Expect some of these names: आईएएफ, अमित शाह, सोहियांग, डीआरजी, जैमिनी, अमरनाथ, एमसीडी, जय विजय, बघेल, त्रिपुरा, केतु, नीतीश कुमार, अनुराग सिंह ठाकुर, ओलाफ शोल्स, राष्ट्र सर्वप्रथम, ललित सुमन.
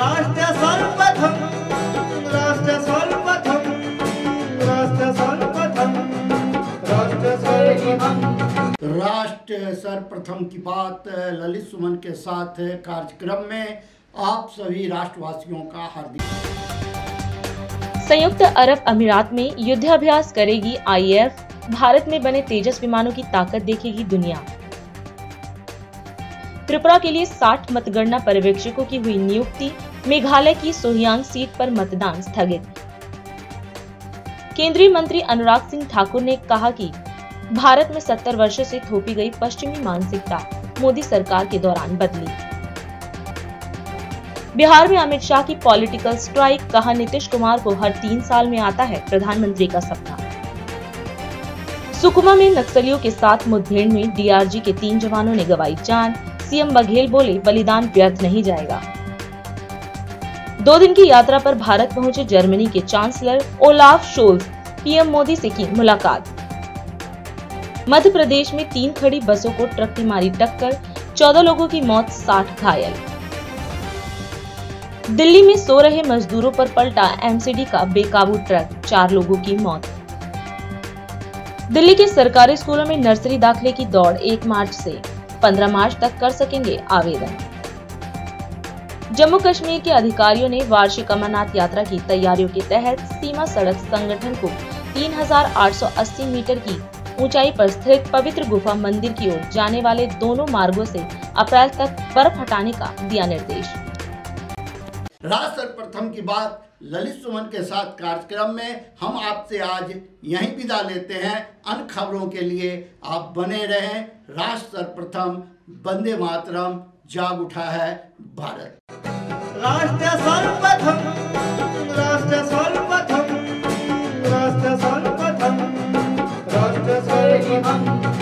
राष्ट्र सर्वप्रथम, राष्ट्र सर्वप्रथम, राष्ट्र सर्वप्रथम, राष्ट्र सर्वप्रथम। राष्ट्र सर्वप्रथम की बात ललित सुमन के साथ कार्यक्रम में आप सभी राष्ट्रवासियों का हार्दिक। संयुक्त अरब अमीरात में युद्धाभ्यास करेगी आईएएफ, भारत में बने तेजस विमानों की ताकत देखेगी दुनिया। त्रिपुरा के लिए 60 मतगणना पर्यवेक्षकों की हुई नियुक्ति, मेघालय की सोहियांग सीट पर मतदान स्थगित। केंद्रीय मंत्री अनुराग सिंह ठाकुर ने कहा कि भारत में 70 वर्षों से थोपी गई पश्चिमी मानसिकता मोदी सरकार के दौरान बदली। बिहार में अमित शाह की पॉलिटिकल स्ट्राइक, कहा नीतीश कुमार को हर 3 साल में आता है प्रधानमंत्री का सपना। सुकमा में नक्सलियों के साथ मुठभेड़ में डीआरजी के 3 जवानों ने गंवाई जान, सीएम बघेल बोले बलिदान व्यर्थ नहीं जाएगा। 2 दिन की यात्रा पर भारत पहुंचे जर्मनी के chancellor ओलाफ शोल्स, PM Modi से की मुलाकात। मध्य प्रदेश में 3 खड़ी बसों को ट्रक ने मारी टक्कर, 14 लोगों की मौत, 60 घायल। दिल्ली में सो रहे मजदूरों पर पलटा एमसीडी का बेकाबू ट्रक, 4 लोगों की मौत। दिल्ली के सरकारी स्कूलों में नर्सरी दाखिले की दौड़ 1 मार्च से 15 मार्च तक कर सकेंगे आवेदन। जम्मू कश्मीर के अधिकारियों ने वार्षिक अमरनाथ यात्रा की तैयारियों के तहत सीमा सड़क संगठन को 3,880 मीटर की ऊंचाई पर स्थित पवित्र गुफा मंदिर की ओर जाने वाले दोनों मार्गों से अप्रैल तक बर्फ हटाने का दिया निर्देश। राष्ट्र सर्वप्रथम की बात ललित सुमन के साथ कार्यक्रम में हम आपसे आज यहीं विदा लेते हैं। अन्य खबरों के लिए आप बने रहें राष्ट्र सर्वप्रथम। वंदे मातरम, जाग उठा है भारत। राष्ट्र सर्वप्रथम, राष्ट्र सर्वप्रथम, राष्ट्र सर्वप्रथम, राष्ट्र सर्वप्रथम।